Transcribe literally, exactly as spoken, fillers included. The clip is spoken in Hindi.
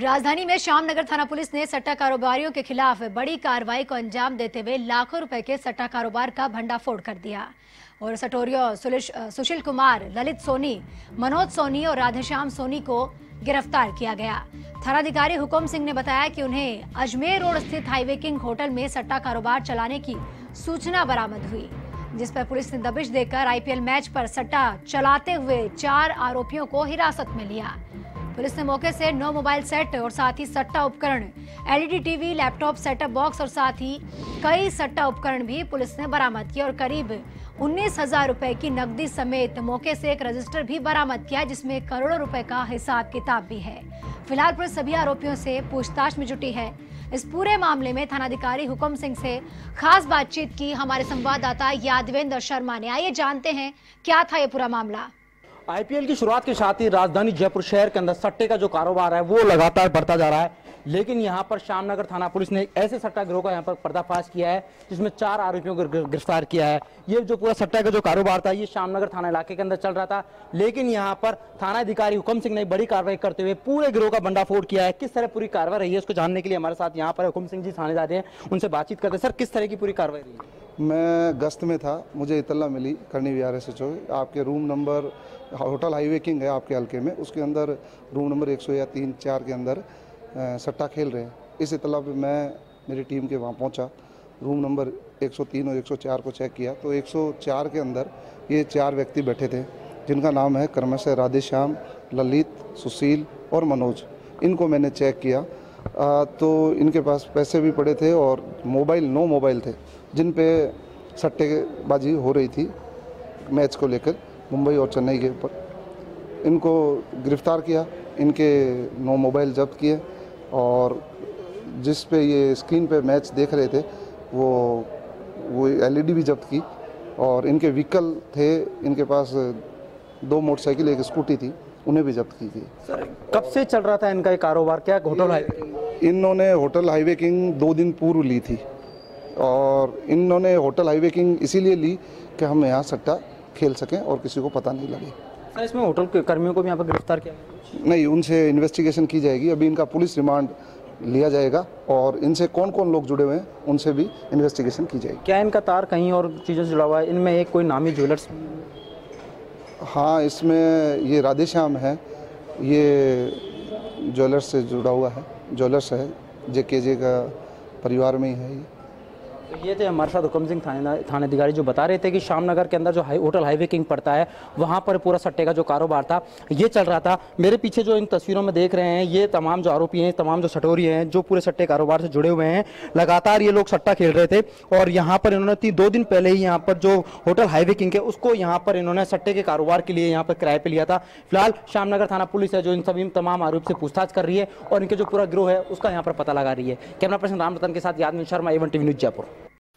राजधानी में श्याम नगर थाना पुलिस ने सट्टा कारोबारियों के खिलाफ बड़ी कार्रवाई को अंजाम देते हुए लाखों रुपए के सट्टा कारोबार का भंडाफोड़ कर दिया और सटोरियो सुशील कुमार, ललित सोनी, मनोज सोनी और राधेश्याम सोनी को गिरफ्तार किया गया। थानाधिकारी हुकुम सिंह ने बताया कि उन्हें अजमेर रोड स्थित हाईवे किंग होटल में सट्टा कारोबार चलाने की सूचना बरामद हुई, जिस पर पुलिस ने दबिश देकर आईपीएल मैच पर सट्टा चलाते हुए चार आरोपियों को हिरासत में लिया। पुलिस ने मौके से नौ मोबाइल सेट और साथ ही सट्टा उपकरण, LED TV, laptop setup box और साथ ही कई सट्टा उपकरण भी पुलिस ने बरामद किया और करीब उन्नीस हजार रूपए की नकदी समेत मौके से एक रजिस्टर भी बरामद किया, जिसमें करोड़ों रुपए का हिसाब किताब भी है। फिलहाल पुलिस सभी आरोपियों से पूछताछ में जुटी है। इस पूरे मामले में थानाधिकारी हुकुम सिंह से खास बातचीत की हमारे संवाददाता यादवेंद्र शर्मा ने। आइए जानते हैं क्या था ये पूरा मामला। आईपीएल की शुरुआत के साथ ही राजधानी जयपुर शहर के अंदर सट्टे का जो कारोबार है वो लगातार बढ़ता जा रहा है, लेकिन यहाँ पर श्याम नगर थाना पुलिस ने एक ऐसे सट्टा गिरोह का यहाँ पर पर्दाफाश किया है जिसमें चार आरोपियों को गिरफ्तार किया है। ये जो पूरा सट्टा का जो कारोबार था ये श्याम नगर थाना इलाके के अंदर चल रहा था, लेकिन यहाँ पर थाना अधिकारी हुकुम सिंह ने बड़ी कार्रवाई करते हुए पूरे गिरोह का भंडाफोड़ किया है। किस तरह पूरी कार्रवाई रही है उसको जानने के लिए हमारे साथ यहाँ पर हुकुम सिंह जी थाने जाते हैं, उनसे बातचीत करते हैं। सर, किस तरह की पूरी कार्रवाई रही है? मैं गश्त में था, मुझे इतला मिली करनी विहार से चो आपके room number hotel highway king है आपके हल्के में, उसके अंदर रूम नंबर एक सौ या तीन चार के अंदर सट्टा खेल रहे हैं। इस इतला पर मैं मेरी टीम के वहाँ पहुँचा, रूम नंबर एक सौ तीन और एक सौ चार को चेक किया तो एक सौ चार के अंदर ये चार व्यक्ति बैठे थे जिनका नाम है क्रमशः राधेश्याम, ललित, सुशील और मनोज। इनको मैंने चेक किया तो इनके पास पैसे भी पड़े थे और मोबाइल नौ मोबाइल थे जिन पे सट्टेबाजी हो रही थी मैच को लेकर मुंबई और चेन्नई के ऊपर। इनको गिरफ्तार किया, इनके नौ मोबाइल जब्त किए और जिस पे ये स्क्रीन पे मैच देख रहे थे वो वो एलईडी भी जब्त की और इनके व्हीकल थे, इनके पास दो मोटरसाइकिल एक स्कूटी थी, उन्हें भी जब्त की थी। सर, कब से चल रहा था इनका ये कारोबार? क्या होटल हाईवे इन्होंने होटल हाईवे किंग दो दिन पूर्व ली थी और इन्होंने होटल हाईवे किंग इसीलिए ली कि हम यहाँ सट्टा खेल सकें और किसी को पता नहीं लगे। सर, इसमें होटल के कर्मियों को भी यहाँ पर गिरफ्तार किया गया? नहीं, उनसे इन्वेस्टिगेशन की जाएगी, अभी इनका पुलिस रिमांड लिया जाएगा और इनसे कौन कौन लोग जुड़े हुए हैं उनसे भी इन्वेस्टिगेशन की जाएगी। क्या इनका तार कहीं और चीज़ों से जुड़ा हुआ है? इनमें एक कोई नामी ज्वेलर्स? हाँ, इसमें ये राधेश्याम है, ये ज्वेलर्स से जुड़ा हुआ है, ज्वेलर्स है, जे के जे का परिवार में ही है ये। ये थे हमारे साथ हुकुम सिंह थानाधिकारी जो बता रहे थे कि श्याम नगर के अंदर जो हाई होटल हाईवे किंग पड़ता है वहाँ पर पूरा सट्टे का जो कारोबार था ये चल रहा था। मेरे पीछे जो इन तस्वीरों में देख रहे हैं ये तमाम जो आरोपी हैं, तमाम जो सटोरी हैं, जो पूरे सट्टे कारोबार से जुड़े हुए हैं, लगातार ये लोग सट्टा खेल रहे थे और यहाँ पर इन्होंने दो दिन पहले ही यहाँ पर जो होटल हाईवे किंग है उसको यहाँ पर इन्होंने सट्टे के कारोबार के लिए यहाँ पर किराए पर लिया था। फिलहाल श्याम नगर थाना पुलिस है जो इन सभी तमाम आरोपी से पूछताछ कर रही है और इनके जो पूरा गिरोह है उसका यहाँ पर पता लगा रही है। कैमरा पर्सन राम रतन के साथ Yadvendra Sharma, A one TV news, Jaipur.